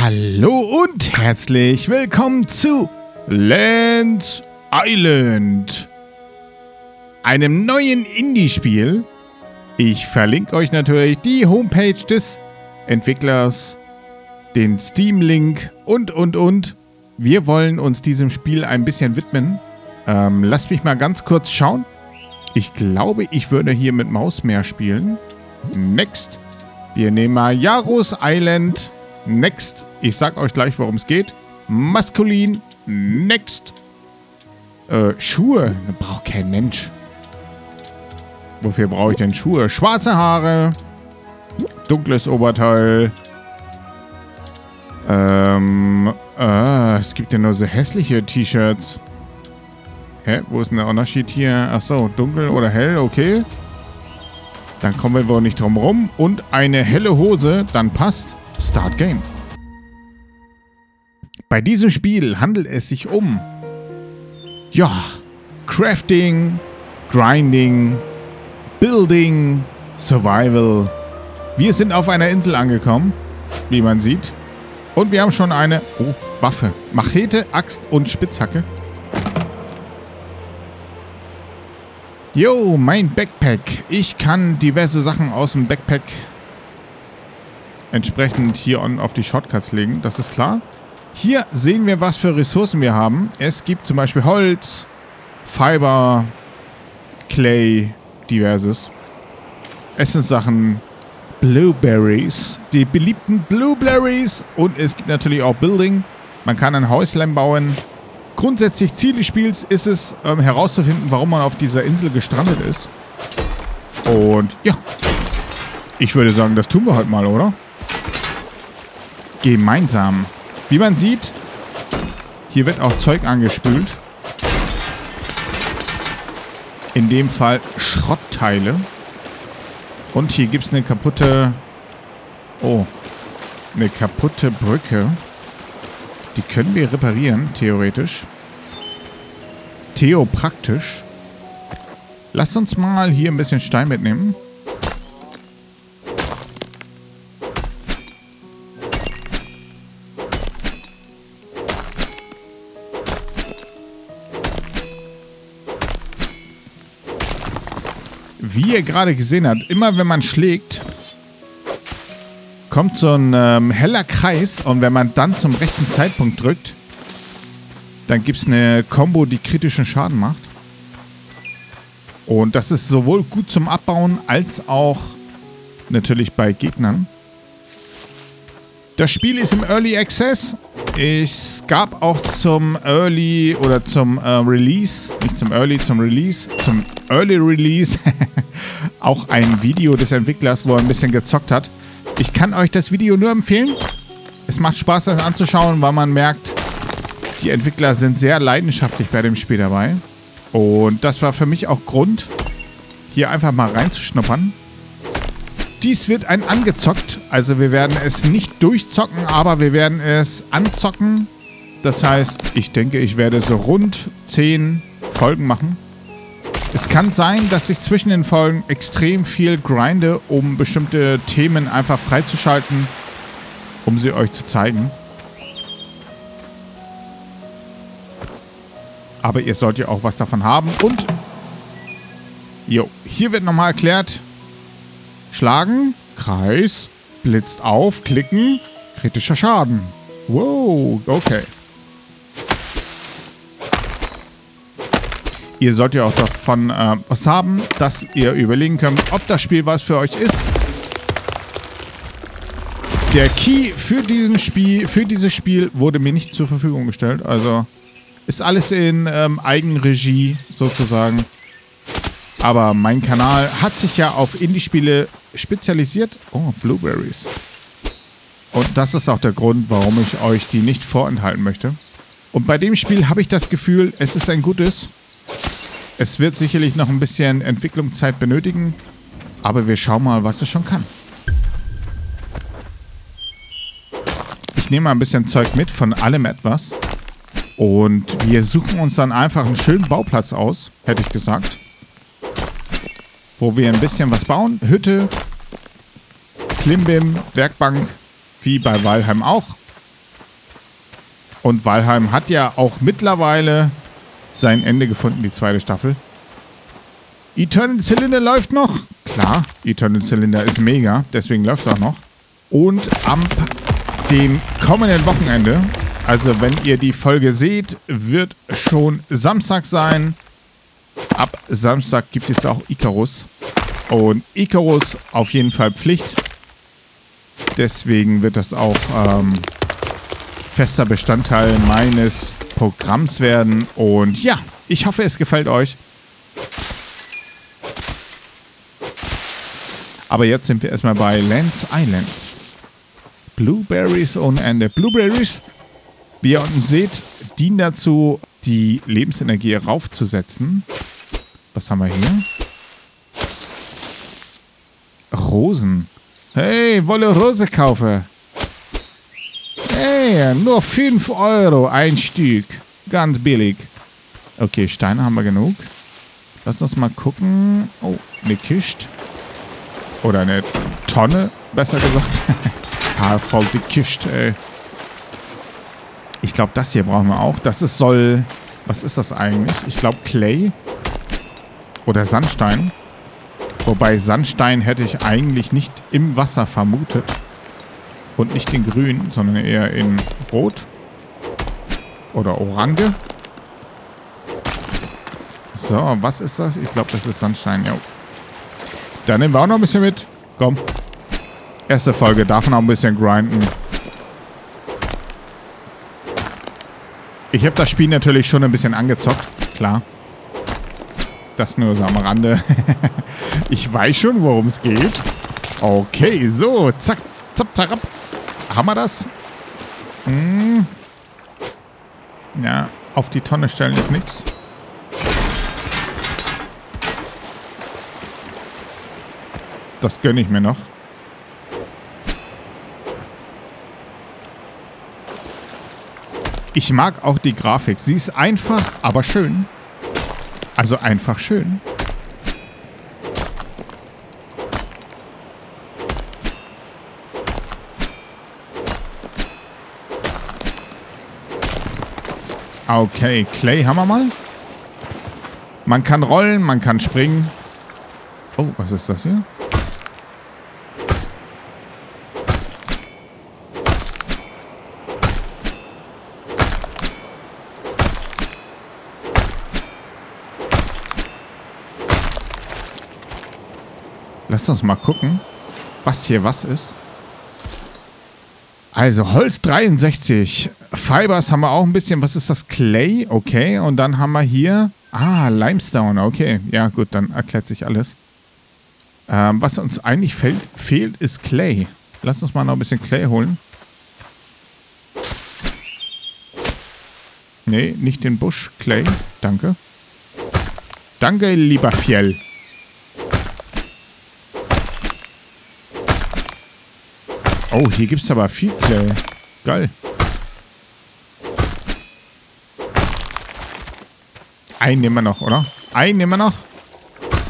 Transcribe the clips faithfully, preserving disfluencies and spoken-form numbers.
Hallo und herzlich willkommen zu Len's Island, einem neuen Indie-Spiel. Ich verlinke euch natürlich die Homepage des Entwicklers, den Steam-Link und, und, und. Wir wollen uns diesem Spiel ein bisschen widmen. Ähm, lasst mich mal ganz kurz schauen. Ich glaube, ich würde hier mit Maus mehr spielen. Next. Wir nehmen mal Jaros Island. Next. Ich sag euch gleich, worum es geht. Maskulin. Next. Äh, Schuhe. Braucht kein Mensch. Wofür brauche ich denn Schuhe? Schwarze Haare. Dunkles Oberteil. Ähm, äh, es gibt ja nur so hässliche T-Shirts. Hä? Wo ist denn der Unterschied hier? Achso, dunkel oder hell, okay. Dann kommen wir wohl nicht drum rum. Und eine helle Hose, dann passt. Start Game. Bei diesem Spiel handelt es sich um, ja, Crafting, Grinding, Building, Survival. Wir sind auf einer Insel angekommen, wie man sieht. Und wir haben schon eine oh, Waffe. Machete, Axt und Spitzhacke. Yo, mein Backpack. Ich kann diverse Sachen aus dem Backpack entsprechend hier auf die Shortcuts legen, das ist klar. Hier sehen wir, was für Ressourcen wir haben. Es gibt zum Beispiel Holz, Fiber, Clay, diverses. Essenssachen, Blueberries, die beliebten Blueberries. Und es gibt natürlich auch Building. Man kann ein Häuslein bauen. Grundsätzlich Ziel des Spiels ist es, ähm, herauszufinden, warum man auf dieser Insel gestrandet ist. Und ja, ich würde sagen, das tun wir heute mal, oder? Gemeinsam. Wie man sieht, hier wird auch Zeug angespült. In dem Fall Schrottteile. Und hier gibt es eine kaputte... Oh. Eine kaputte Brücke. Die können wir reparieren, theoretisch. Theopraktisch. Lasst uns mal hier ein bisschen Stein mitnehmen. Wie ihr gerade gesehen habt, immer wenn man schlägt, kommt so ein ähm, heller Kreis. Und wenn man dann zum rechten Zeitpunkt drückt, dann gibt es eine Combo, die kritischen Schaden macht. Und das ist sowohl gut zum Abbauen, als auch natürlich bei Gegnern. Das Spiel ist im Early Access. Es gab auch zum Early oder zum äh, Release, nicht zum Early, zum Release, zum Early Release auch ein Video des Entwicklers, wo er ein bisschen gezockt hat. Ich kann euch das Video nur empfehlen. Es macht Spaß, das anzuschauen, weil man merkt, die Entwickler sind sehr leidenschaftlich bei dem Spiel dabei. Und das war für mich auch Grund, hier einfach mal reinzuschnuppern. Dies wird ein angezockt, also wir werden es nicht durchzocken, aber wir werden es anzocken. Das heißt, ich denke, ich werde so rund zehn Folgen machen. Es kann sein, dass ich zwischen den Folgen extrem viel grinde, um bestimmte Themen einfach freizuschalten, um sie euch zu zeigen. Aber ihr sollt ja auch was davon haben. Und jo, hier wird nochmal erklärt, schlagen, Kreis, blitzt auf, klicken, kritischer Schaden. Wow, okay. Ihr sollt ja auch davon äh, was haben, dass ihr überlegen könnt, ob das Spiel was für euch ist. Der Key für, diesen Spiel, für dieses Spiel wurde mir nicht zur Verfügung gestellt. Also ist alles in ähm, Eigenregie sozusagen. Aber mein Kanal hat sich ja auf Indie-Spiele spezialisiert. Oh, Blueberries. Und das ist auch der Grund, warum ich euch die nicht vorenthalten möchte. Und bei dem Spiel habe ich das Gefühl, es ist ein gutes. Es wird sicherlich noch ein bisschen Entwicklungszeit benötigen. Aber wir schauen mal, was es schon kann. Ich nehme mal ein bisschen Zeug mit, von allem etwas. Und wir suchen uns dann einfach einen schönen Bauplatz aus, hätte ich gesagt. Wo wir ein bisschen was bauen. Hütte, Klimbim, Werkbank, wie bei Valheim auch. Und Valheim hat ja auch mittlerweile sein Ende gefunden, die zweite Staffel. Eternal Cylinder läuft noch. Klar, Eternal Cylinder ist mega, deswegen läuft es auch noch. Und am dem kommenden Wochenende, also wenn ihr die Folge seht, wird schon Samstag sein. Ab Samstag gibt es auch Icarus. Und Icarus auf jeden Fall Pflicht. Deswegen wird das auch ähm, fester Bestandteil meines Programms werden. Und ja, ich hoffe, es gefällt euch. Aber jetzt sind wir erstmal bei Len's Island. Blueberries ohne Ende. Blueberries, wie ihr unten seht, dienen dazu, die Lebensenergie raufzusetzen. Was haben wir hier? Rosen. Hey, wolle Rose kaufe. Hey, nur fünf Euro ein Stück. Ganz billig. Okay, Steine haben wir genug. Lass uns mal gucken. Oh, eine Kiste. Oder eine Tonne, besser gesagt. Ha, voll die Kiste, ey. Ich glaube, das hier brauchen wir auch. Das ist soll... Was ist das eigentlich? Ich glaube, Clay. Oder Sandstein. Wobei Sandstein hätte ich eigentlich nicht im Wasser vermutet. Und nicht in grün, sondern eher in rot. Oder orange. So, was ist das? Ich glaube, das ist Sandstein. Jo. Dann nehmen wir auch noch ein bisschen mit. Komm. Erste Folge. Darf man auch ein bisschen grinden. Ich habe das Spiel natürlich schon ein bisschen angezockt. Klar. Das nur so am Rande. Ich weiß schon, worum es geht. Okay, so. Zack, zapp, zarab. Haben wir das? Hm. Ja, auf die Tonne stellen ist nichts. Das gönne ich mir noch. Ich mag auch die Grafik. Sie ist einfach, aber schön. Also einfach schön. Okay, Clay haben wir mal. Man kann rollen, man kann springen. Oh, was ist das hier? Lass uns mal gucken, was hier was ist. Also Holz dreiundsechzig. Fibers haben wir auch ein bisschen. Was ist das? Clay? Okay. Und dann haben wir hier... Ah, Limestone. Okay. Ja gut, dann erklärt sich alles. Ähm, was uns eigentlich fehlt, fehlt, ist Clay. Lass uns mal noch ein bisschen Clay holen. Nee, nicht den Busch. Clay. Danke. Danke, lieber Fjell. Oh, hier gibt es aber viel Clay. Geil. Einen nehmen wir noch, oder? Einen nehmen wir noch.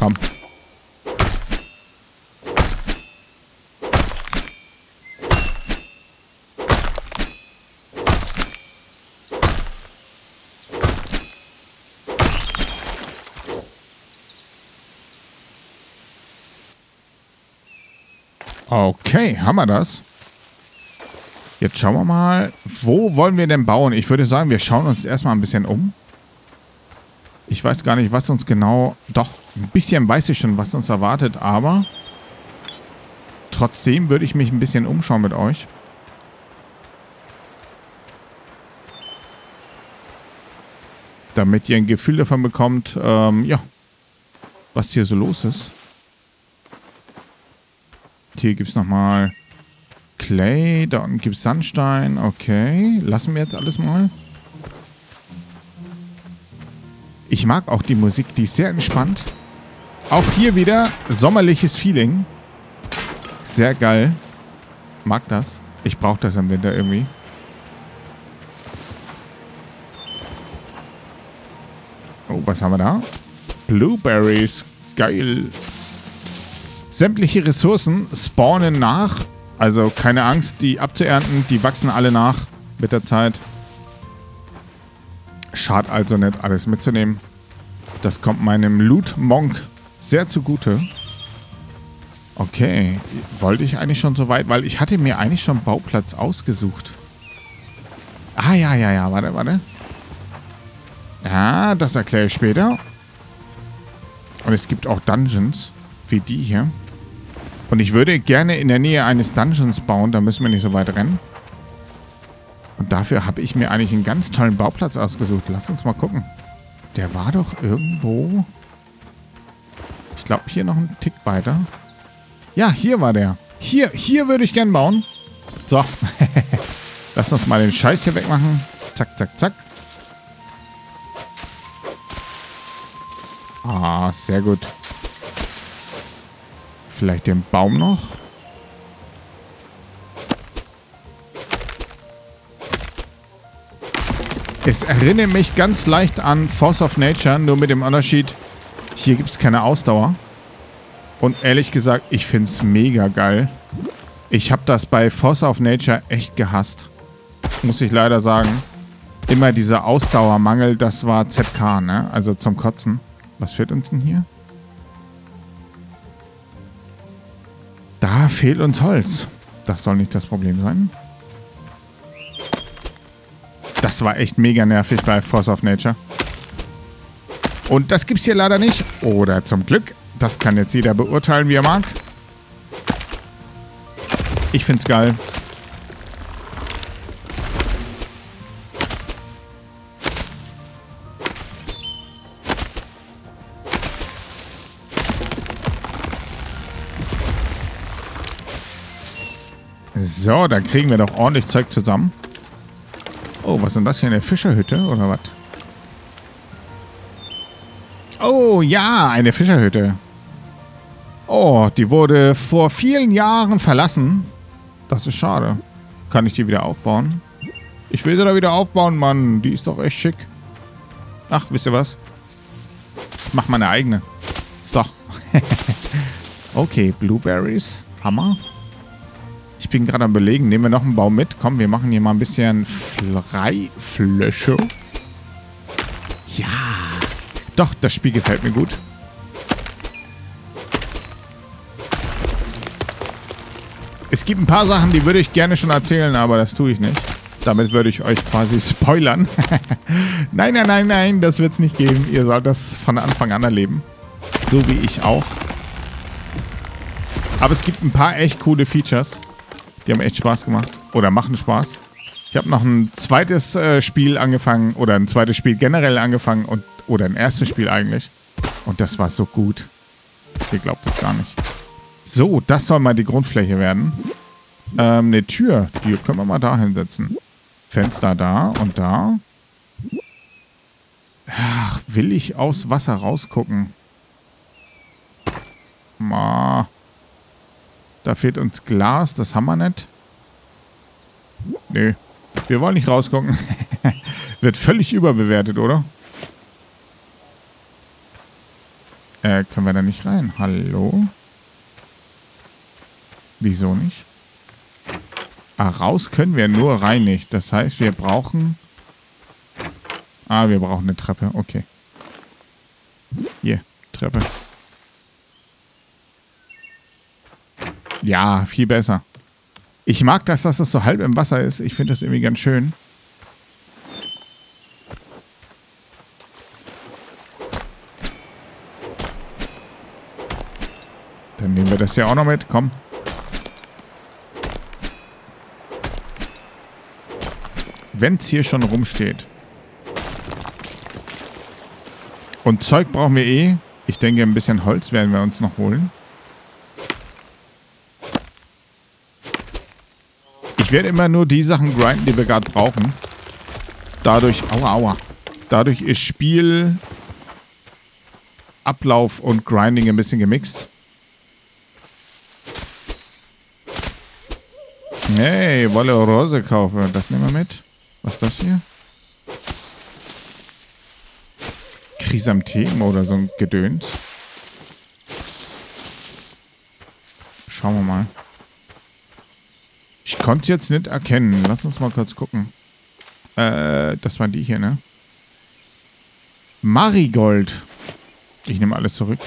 Komm. Okay, haben wir das? Jetzt schauen wir mal, wo wollen wir denn bauen? Ich würde sagen, wir schauen uns erstmal ein bisschen um. Ich weiß gar nicht, was uns genau... Doch, ein bisschen weiß ich schon, was uns erwartet, aber... Trotzdem würde ich mich ein bisschen umschauen mit euch. Damit ihr ein Gefühl davon bekommt, ähm, ja, was hier so los ist. Hier gibt es nochmal... Clay, da unten gibt es Sandstein. Okay, lassen wir jetzt alles mal. Ich mag auch die Musik, die ist sehr entspannt. Auch hier wieder sommerliches Feeling. Sehr geil. Mag das. Ich brauche das im Winter irgendwie. Oh, was haben wir da? Blueberries. Geil. Sämtliche Ressourcen spawnen nach. Also keine Angst, die abzuernten, die wachsen alle nach mit der Zeit. Schad also nicht, alles mitzunehmen. Das kommt meinem Loot Monk sehr zugute. Okay, wollte ich eigentlich schon so weit, weil ich hatte mir eigentlich schon Bauplatz ausgesucht. Ah, ja, ja, ja, warte, warte. Ja, das erkläre ich später. Und es gibt auch Dungeons, wie die hier. Und ich würde gerne in der Nähe eines Dungeons bauen, da müssen wir nicht so weit rennen. Und dafür habe ich mir eigentlich einen ganz tollen Bauplatz ausgesucht. Lass uns mal gucken. Der war doch irgendwo... Ich glaube, hier noch einen Tick weiter. Ja, hier war der. Hier, hier würde ich gern bauen. So. Lass uns mal den Scheiß hier wegmachen. Zack, zack, zack. Ah, sehr gut. Vielleicht den Baum noch. Es erinnert mich ganz leicht an Force of Nature, nur mit dem Unterschied, hier gibt es keine Ausdauer. Und ehrlich gesagt, ich finde es mega geil. Ich habe das bei Force of Nature echt gehasst. Muss ich leider sagen. Immer dieser Ausdauermangel, das war Z K, ne? Also zum Kotzen. Was fehlt uns denn hier? Da fehlt uns Holz. Das soll nicht das Problem sein. Das war echt mega nervig bei Force of Nature. Und das gibt's hier leider nicht. Oder zum Glück. Das kann jetzt jeder beurteilen, wie er mag. Ich find's geil. So, dann kriegen wir doch ordentlich Zeug zusammen. Oh, was ist denn das hier? Eine Fischerhütte oder was? Oh ja, eine Fischerhütte. Oh, die wurde vor vielen Jahren verlassen. Das ist schade. Kann ich die wieder aufbauen? Ich will sie da wieder aufbauen, Mann. Die ist doch echt schick. Ach, wisst ihr was? Ich mach meine eigene. So. Okay, Blueberries. Hammer. Ich bin gerade am Belegen. Nehmen wir noch einen Baum mit. Komm, wir machen hier mal ein bisschen Freifläche. Ja. Doch, das Spiel gefällt mir gut. Es gibt ein paar Sachen, die würde ich gerne schon erzählen, aber das tue ich nicht. Damit würde ich euch quasi spoilern. Nein, nein, nein, nein, das wird es nicht geben. Ihr sollt das von Anfang an erleben. So wie ich auch. Aber es gibt ein paar echt coole Features. Die haben echt Spaß gemacht. Oder machen Spaß. Ich habe noch ein zweites äh, Spiel angefangen. Oder ein zweites Spiel generell angefangen. Und, oder ein erstes Spiel eigentlich. Und das war so gut. Ihr glaubt es gar nicht. So, das soll mal die Grundfläche werden. Ähm, eine Tür. Die können wir mal da hinsetzen. Fenster da und da. Ach, will ich aus Wasser rausgucken? Ma. Da fehlt uns Glas, das haben wir nicht. Nö, wir wollen nicht rausgucken. Wird völlig überbewertet, oder? Äh, können wir da nicht rein? Hallo? Wieso nicht? Ah, raus können wir, nur rein nicht. Das heißt, wir brauchen... Ah, wir brauchen eine Treppe, okay. Hier, Treppe. Ja, viel besser. Ich mag das, dass das so halb im Wasser ist. Ich finde das irgendwie ganz schön. Dann nehmen wir das hier auch noch mit. Komm. Wenn es hier schon rumsteht. Und Zeug brauchen wir eh. Ich denke, ein bisschen Holz werden wir uns noch holen. Ich werde immer nur die Sachen grinden, die wir gerade brauchen. Dadurch, aua, aua. Dadurch ist Spiel, Ablauf und Grinding ein bisschen gemixt. Hey, Wolle Rose kaufe. Das nehmen wir mit. Was ist das hier? Chrysanthemen oder so ein Gedöns. Schauen wir mal. Ich konnte es jetzt nicht erkennen. Lass uns mal kurz gucken. Äh, das waren die hier, ne? Marigold. Ich nehme alles zurück.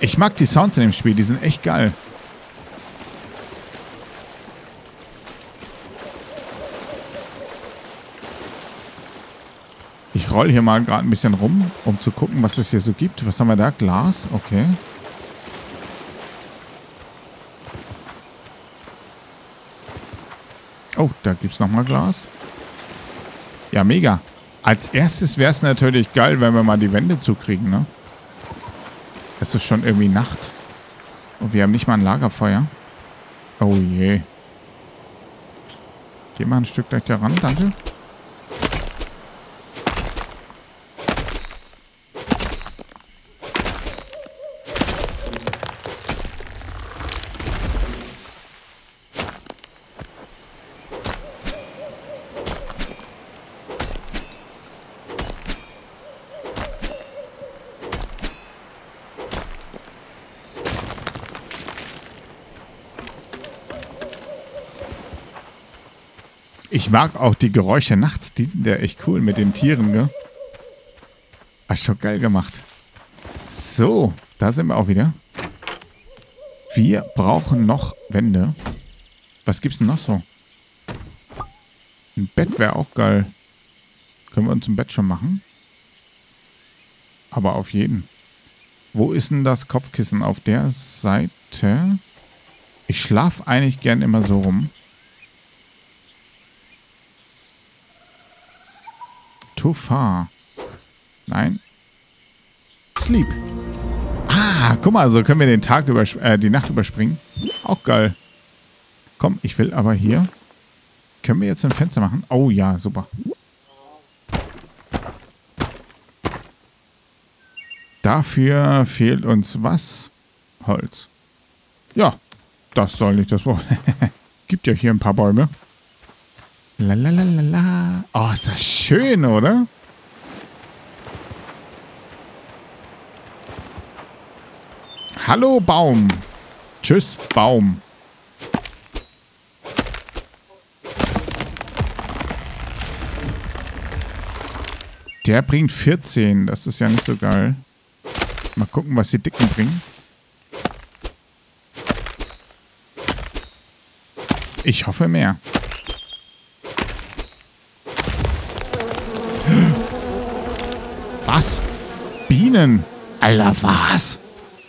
Ich mag die Sounds in dem Spiel, die sind echt geil. Ich roll hier mal gerade ein bisschen rum, um zu gucken, was es hier so gibt. Was haben wir da? Glas? Okay. Oh, da gibt es nochmal Glas. Ja, mega. Als erstes wäre es natürlich geil, wenn wir mal die Wände zukriegen, ne? Es ist schon irgendwie Nacht. Und wir haben nicht mal ein Lagerfeuer. Oh je. Geh mal ein Stück gleich da ran, danke. Ich mag auch die Geräusche nachts. Die sind ja echt cool mit den Tieren, gell? Ach, schon geil gemacht. So, da sind wir auch wieder. Wir brauchen noch Wände. Was gibt's denn noch so? Ein Bett wäre auch geil. Können wir uns ein Bett schon machen? Aber auf jeden. Wo ist denn das Kopfkissen? Auf der Seite. Ich schlafe eigentlich gern immer so rum. Too far. Nein. Sleep. Ah, guck mal, so können wir den Tag äh, die Nacht überspringen. Auch geil. Komm, ich will aber hier. Können wir jetzt ein Fenster machen? Oh ja, super. Dafür fehlt uns was? Holz. Ja, das soll nicht das Wort. Gibt ja hier ein paar Bäume. Lalalala. Oh, ist das schön, oder? Hallo, Baum. Tschüss, Baum. Der bringt vierzehn. Das ist ja nicht so geil. Mal gucken, was die Dicken bringen. Ich hoffe mehr. Was? Bienen? Alter, was?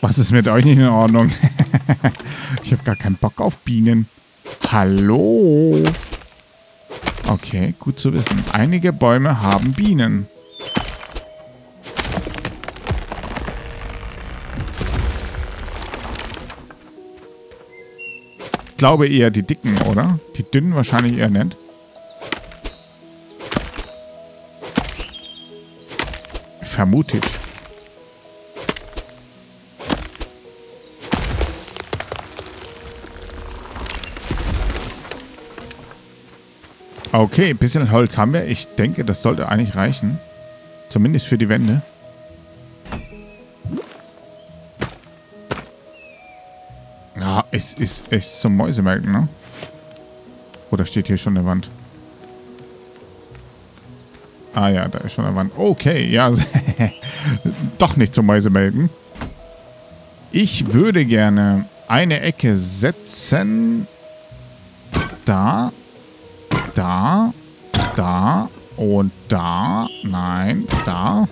Was ist mit euch nicht in Ordnung? Ich habe gar keinen Bock auf Bienen. Hallo? Okay, gut zu wissen. Einige Bäume haben Bienen. Ich glaube eher die dicken, oder? Die dünnen wahrscheinlich eher nicht. Vermutet. Okay, ein bisschen Holz haben wir. Ich denke, das sollte eigentlich reichen. Zumindest für die Wände. Ja, es ist echt zum Mäusemelken, ne? Oder steht hier schon eine Wand? Ah ja, da ist schon eine Wand. Okay, ja. Doch nicht zum Mäusemelken. Ich würde gerne eine Ecke setzen. Da. Da. Da. Und da. Nein, da.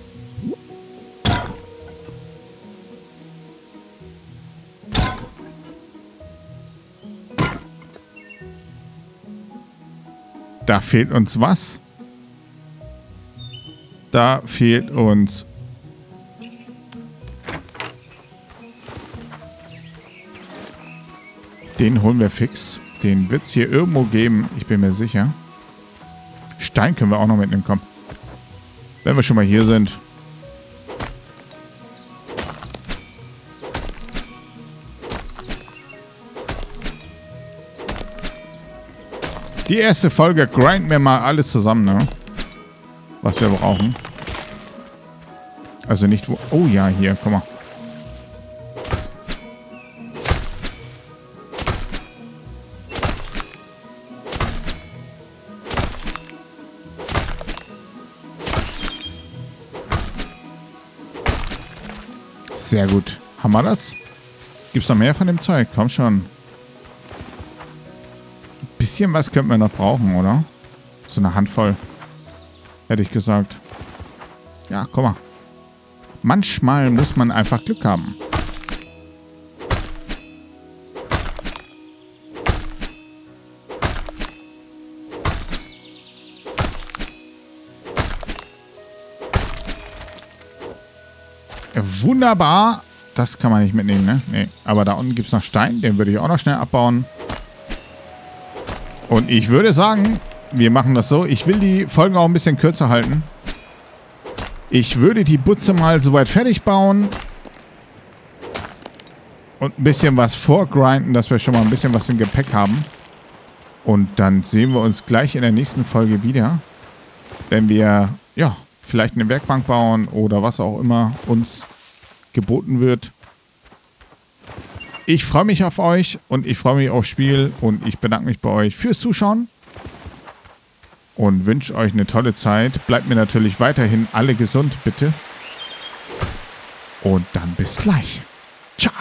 Da fehlt uns was. Da fehlt uns den holen wir fix. Den wird es hier irgendwo geben. Ich bin mir sicher. Stein können wir auch noch mitnehmen. Komm. Wenn wir schon mal hier sind. Die erste Folge grinden wir mal alles zusammen, ne? Was wir brauchen. Also nicht wo... Oh ja, hier, guck mal. Sehr gut. Haben wir das? Gibt's noch mehr von dem Zeug? Komm schon. Ein bisschen was könnten wir noch brauchen, oder? So eine Handvoll. Hätte ich gesagt. Ja, komm mal. Manchmal muss man einfach Glück haben. Wunderbar. Das kann man nicht mitnehmen, ne? Nee. Aber da unten gibt es noch Stein. Den würde ich auch noch schnell abbauen. Und ich würde sagen, wir machen das so. Ich will die Folgen auch ein bisschen kürzer halten. Ich würde die Butze mal soweit fertig bauen. Und ein bisschen was vorgrinden, dass wir schon mal ein bisschen was im Gepäck haben. Und dann sehen wir uns gleich in der nächsten Folge wieder. Wenn wir, ja... vielleicht eine Werkbank bauen oder was auch immer uns geboten wird. Ich freue mich auf euch und ich freue mich aufs Spiel und ich bedanke mich bei euch fürs Zuschauen und wünsche euch eine tolle Zeit. Bleibt mir natürlich weiterhin alle gesund, bitte. Und dann bis gleich. Ciao.